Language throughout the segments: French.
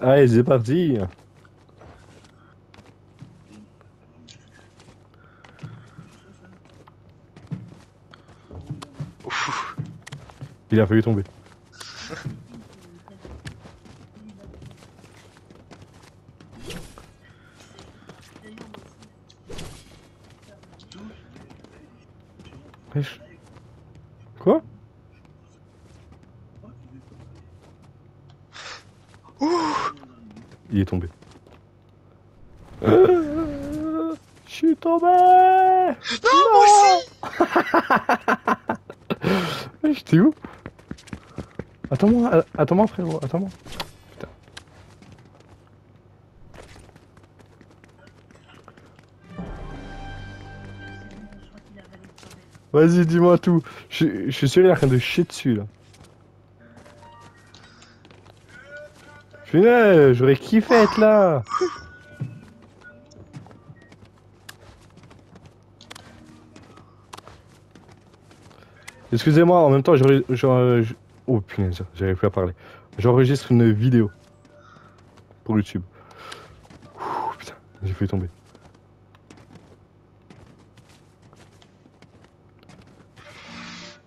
Allez, c'est parti. Ouf. Il a failli tomber. Quoi? Ouh, il est tombé. Je suis tombé. Non, moi aussi. J'étais où? Attends-moi, attends-moi frérot, attends-moi. Putain. Vas-y, dis-moi tout. Je suis celui-là en train de chier dessus là. Putain, j'aurais kiffé être là. Excusez-moi, en même temps j'aurais... Oh punaise, j'arrive plus à parler. J'enregistre une vidéo pour YouTube. Ouh, putain, j'ai failli tomber.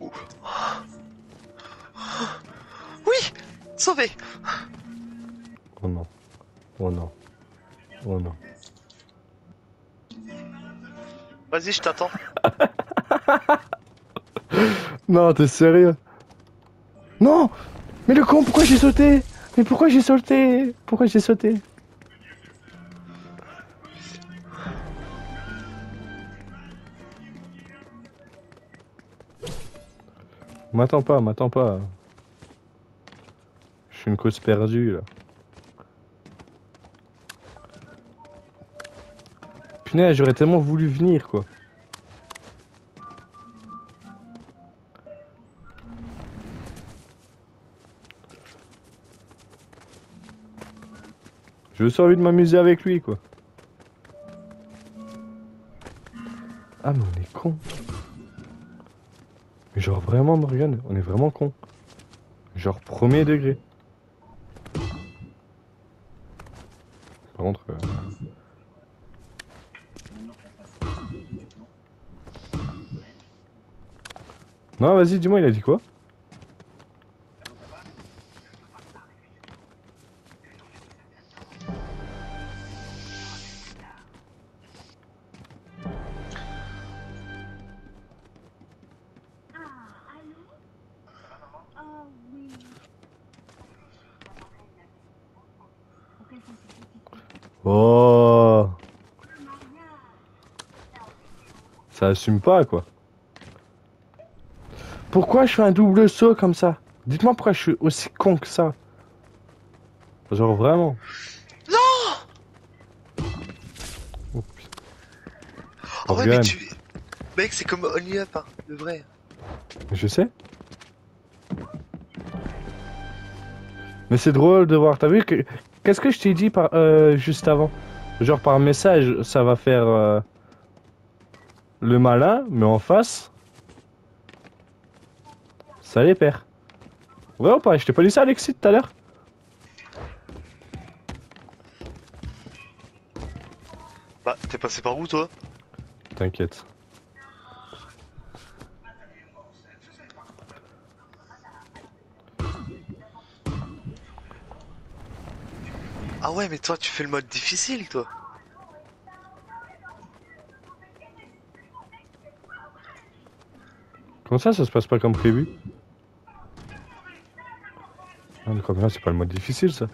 Oui, sauvé. Oh non, oh non, oh non. Vas-y, je t'attends. Non, t'es sérieux? Non! Mais le con, pourquoi j'ai sauté? Mais pourquoi j'ai sauté? Pourquoi j'ai sauté? M'attends pas, m'attends pas. Je suis une cause perdue là. Punaise, j'aurais tellement voulu venir quoi. J'ai aussi envie de m'amuser avec lui, quoi. Ah, mais on est con. Mais genre vraiment, Morgane, on est vraiment con. Genre premier degré. Par contre... Non, vas-y, dis-moi, il a dit quoi? Oh, ça assume pas quoi. Pourquoi je fais un double saut comme ça? Dites-moi pourquoi je suis aussi con que ça. Genre vraiment. Non. Oh putain. En vrai mais tu... Mec c'est comme Only Up hein, le vrai. Je sais. Mais c'est drôle de voir, t'as vu que... Qu'est-ce que je t'ai dit par juste avant? Genre par message, ça va faire le malin, mais en face, ça les perd. Ouais ou pas? Je t'ai pas dit ça Alexis tout à l'heure? Bah, t'es passé par où toi? T'inquiète. Ah ouais mais toi tu fais le mode difficile toi. Comment ça ça se passe pas comme prévu? Ah mais comme là c'est pas le mode difficile ça.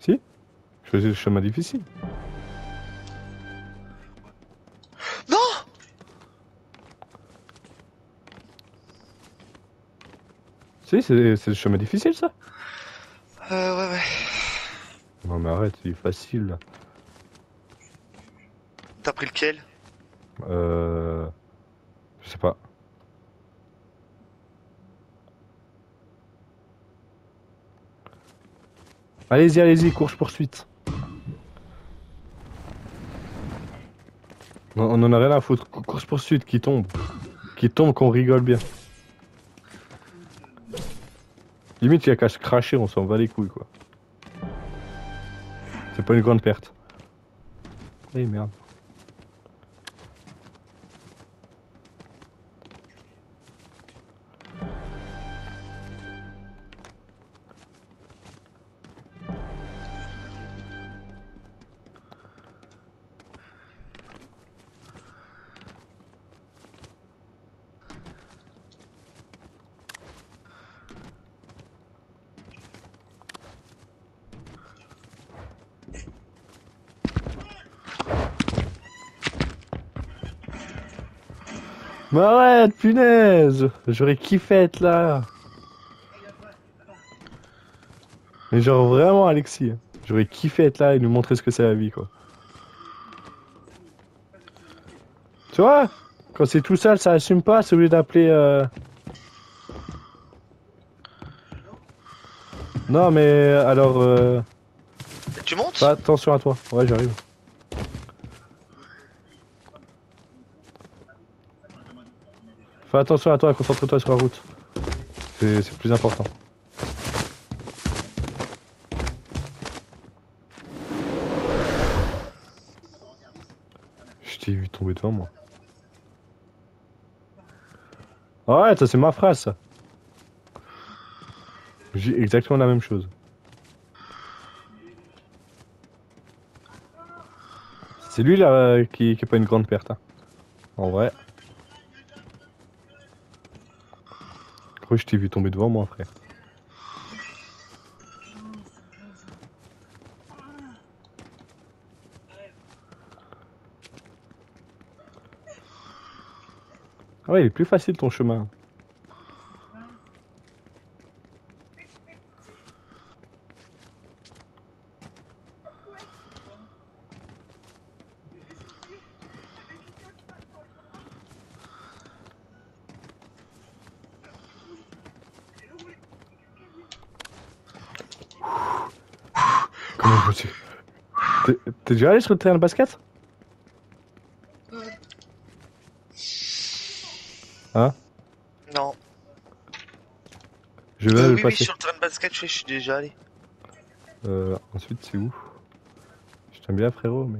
Si? Je faisais le chemin difficile. Si, c'est le chemin difficile ça? Ouais. Non mais arrête, il est facile là. T'as pris lequel? Je sais pas. Allez-y, course poursuite. On en a rien à foutre, course poursuite qui tombe. qui tombe qu'on rigole bien. Limite, il n'y a qu'à se cracher, on s'en va les couilles, quoi. C'est pas une grande perte. Eh merde. M'arrête, punaise! J'aurais kiffé être là! Mais genre vraiment, Alexis, j'aurais kiffé être là et lui montrer ce que c'est la vie, quoi. Tu vois? Quand c'est tout seul, ça assume pas, c'est obligé d'appeler... Non, mais alors... Tu montes? Fais attention à toi. Ouais, j'arrive. Fais attention à toi, concentre-toi sur la route. C'est plus important. Je t'ai vu tomber devant moi. Ouais, ça c'est ma phrase ça. J'ai exactement la même chose. C'est lui là qui est pas une grande perte. Hein. En vrai. Je t'ai vu tomber devant moi, frère. Ah ouais, il est plus facile ton chemin. T'es déjà allé sur le terrain de basket? Hein? Non. Je vais le passer. Oui, sur le terrain de basket, je suis déjà allé. Ensuite, c'est où? Je t'aime bien, frérot, mais...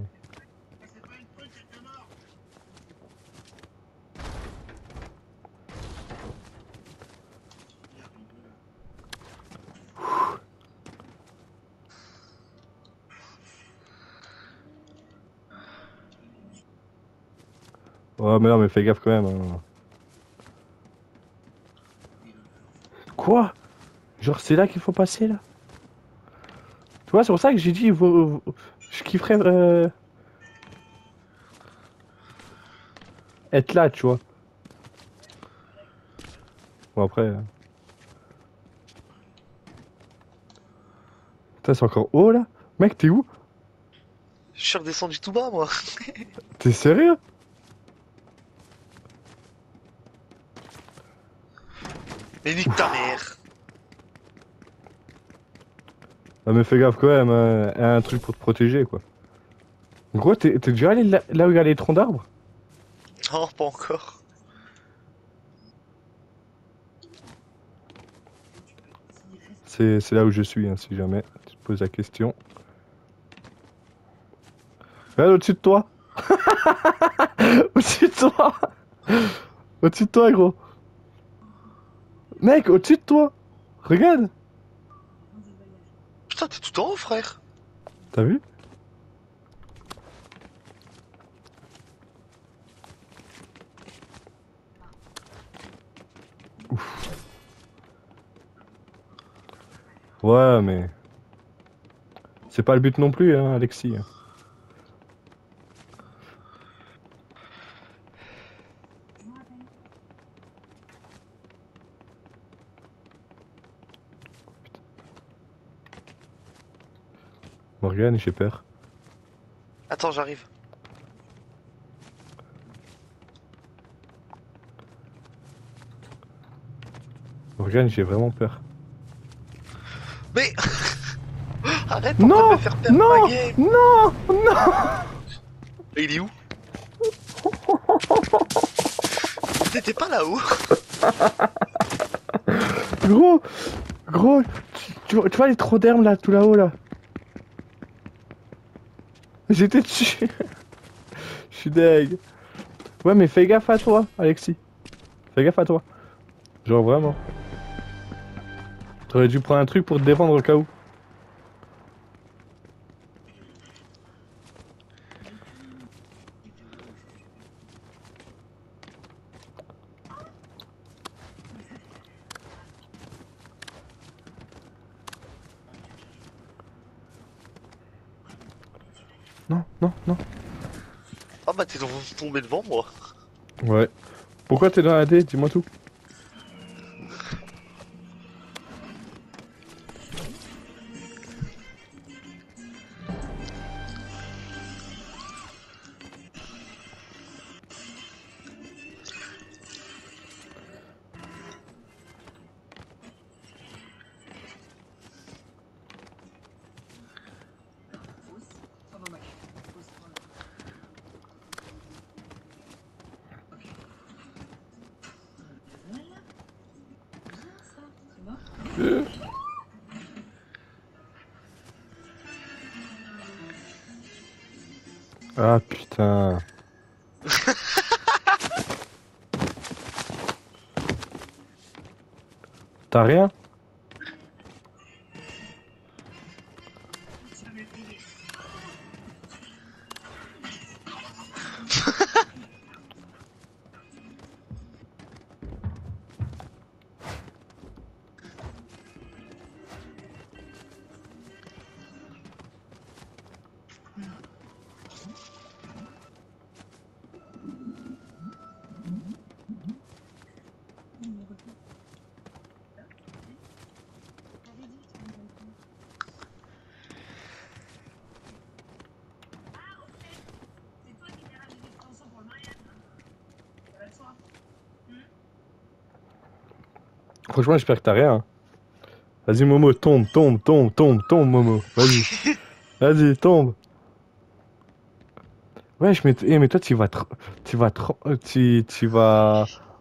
Oh mais non mais fais gaffe quand même hein. Quoi? Genre c'est là qu'il faut passer là? Tu vois c'est pour ça que j'ai dit je kifferais être là tu vois. Bon après... Putain c'est encore haut là? Mec t'es où? Je suis redescendu tout bas moi. T'es sérieux? Mais nique ta mère! Ah mais fais gaffe quand même, un truc pour te protéger quoi. Gros, t'es déjà allé là où il y a les troncs d'arbres? Non, pas encore. C'est là où je suis, hein, si jamais tu te poses la question. Regarde au-dessus de toi! Au-dessus de toi! Au-dessus de toi, gros! Mec, au-dessus de toi! Regarde! Putain, t'es tout en haut, frère! T'as vu? Ouf! Ouais, mais... C'est pas le but non plus, hein, Alexis. Morgane, j'ai peur. Attends, j'arrive. Morgane, j'ai vraiment peur. Mais arrête, on va me faire perdre ma game. Non, non. Il est où? t'étais pas là-haut. Gros, tu vois les trous d'herbe là, tout là-haut là. J'étais dessus. Je suis deg. Ouais mais fais gaffe à toi, Alexis. Fais gaffe à toi. Genre vraiment. T'aurais dû prendre un truc pour te défendre au cas où. Non. Ah bah t'es tombé devant moi. Ouais. Pourquoi t'es dans la D? Dis-moi tout. Ah putain. T'as rien? Franchement, j'espère que t'as rien. Vas-y, Momo, tombe, Momo. Vas-y. Vas-y, tombe. Wesh, mais, mais toi, tu vas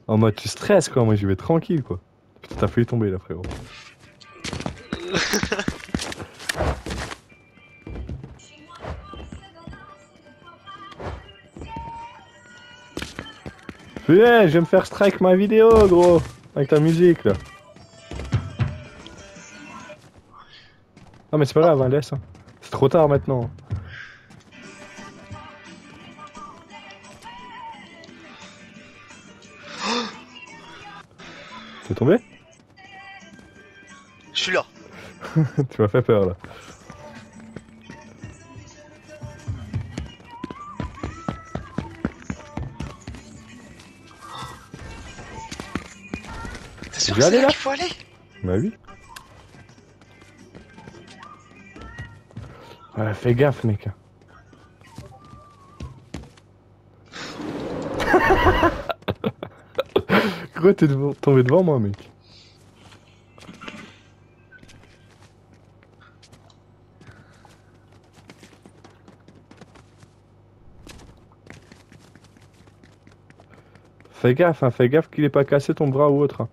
en mode tu stresses, quoi. Moi, j'y vais tranquille, quoi. Putain, t'as failli tomber, là, frérot. Putain, je vais me faire strike ma vidéo, gros. Avec ta musique là. Ah mais c'est pas grave, hein, laisse. C'est trop tard maintenant. T'es tombé? Je suis là. Tu m'as fait peur là. C'est là qu'il faut aller. Bah oui. Voilà, fais gaffe mec. Gros, t'es tombé devant moi mec. Fais gaffe qu'il ait pas cassé ton bras ou autre. Hein.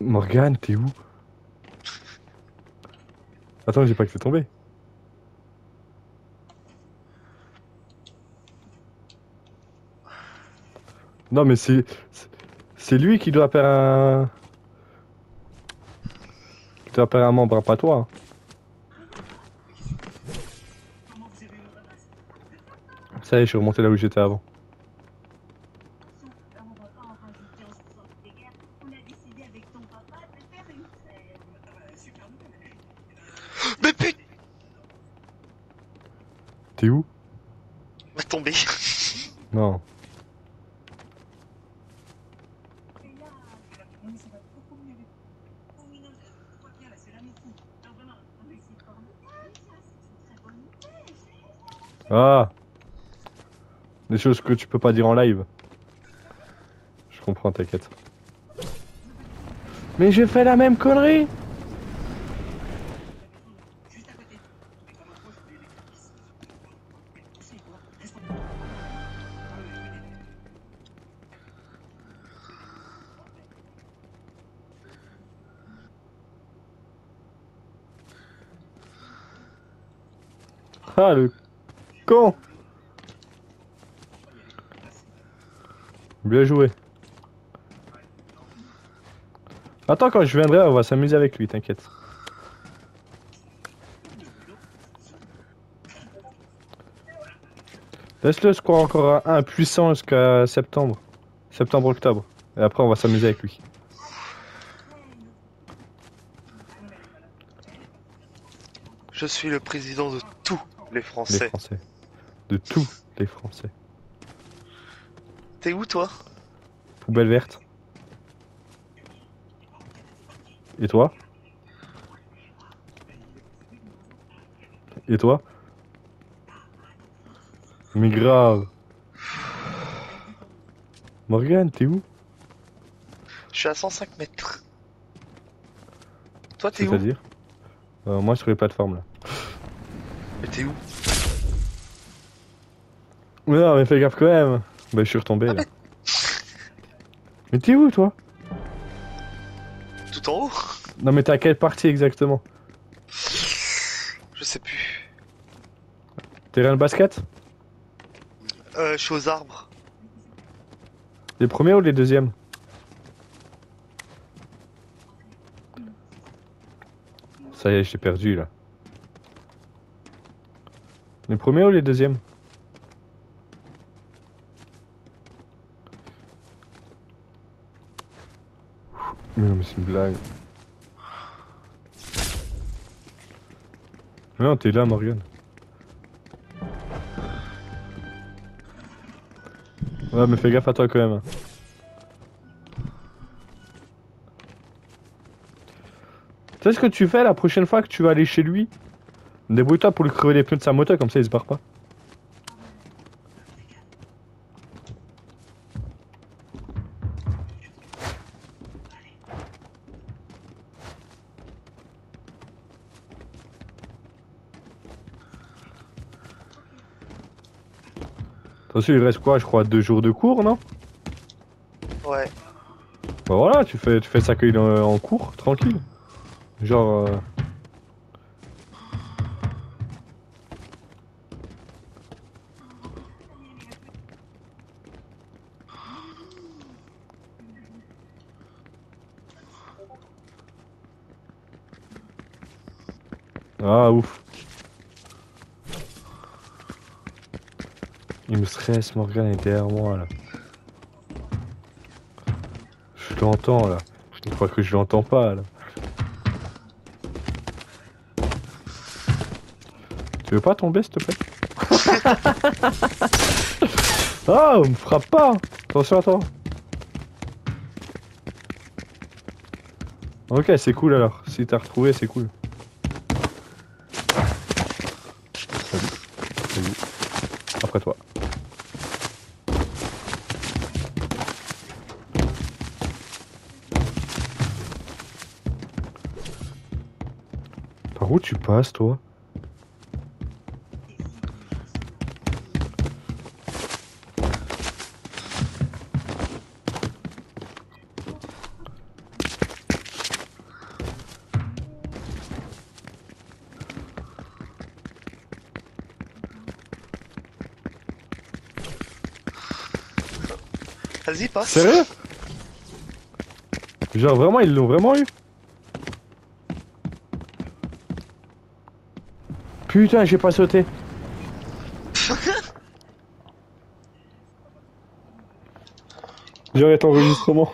Morgane, t'es où? Attends, j'ai pas que c'est tombé. Non, mais c'est. C'est lui qui doit perdre un. Qui doit perdre un membre, pas toi. Ça y est, je suis remonté là où j'étais avant. T'es où? Va tomber. Non. Ah. Des choses que tu peux pas dire en live. Je comprends, t'inquiète. Mais j'ai fait la même connerie. Ah le con. Bien joué. Attends, quand je viendrai, on va s'amuser avec lui, t'inquiète. Laisse-le se croire encore à 1 puissant jusqu'à septembre. Septembre-octobre. Et après, on va s'amuser avec lui. Je suis le président de tous les Français. Les Français. De tous les Français. T'es où, toi? Poubelle verte. Et toi? Et toi? Mais grave. Morgane, t'es où? Je suis à 105 mètres. Toi, t'es où? C'est-à-dire moi, sur les plateformes, là. Mais t'es où? Mais non, mais fais gaffe quand même. Bah, je suis retombé, là. Mais t'es où, toi? Tout en haut. Non, mais t'es à quelle partie, exactement? Je sais plus. Terrain de basket? Je suis aux arbres. Les premiers ou les deuxièmes? Ça y est, je t'ai perdu là. Les premiers ou les deuxièmes? Mais non, mais c'est une blague. Non, t'es là, Morgane. Ouais, mais fais gaffe à toi quand même. Tu sais ce que tu fais la prochaine fois que tu vas aller chez lui? Débrouille-toi pour lui crever les pneus de sa moto, comme ça il se barre pas. Il reste quoi, je crois, 2 jours de cours, non? Ouais. Bah voilà, tu fais ça qu'il en cours, tranquille. Genre... Ah, ouf. Il me stresse, Morgane est derrière moi là. Je l'entends là. Je crois que je l'entends pas là. Tu veux pas tomber s'il te plaît? Ah, on me frappe pas! Attention à toi. Ok, c'est cool alors. Si t'as retrouvé, c'est cool. Salut. Salut. Après toi. Où tu passes, toi? Vas-y, passe. Sérieux? Genre, vraiment, ils l'ont vraiment eu? Putain, j'ai pas sauté. J'arrête l'enregistrement.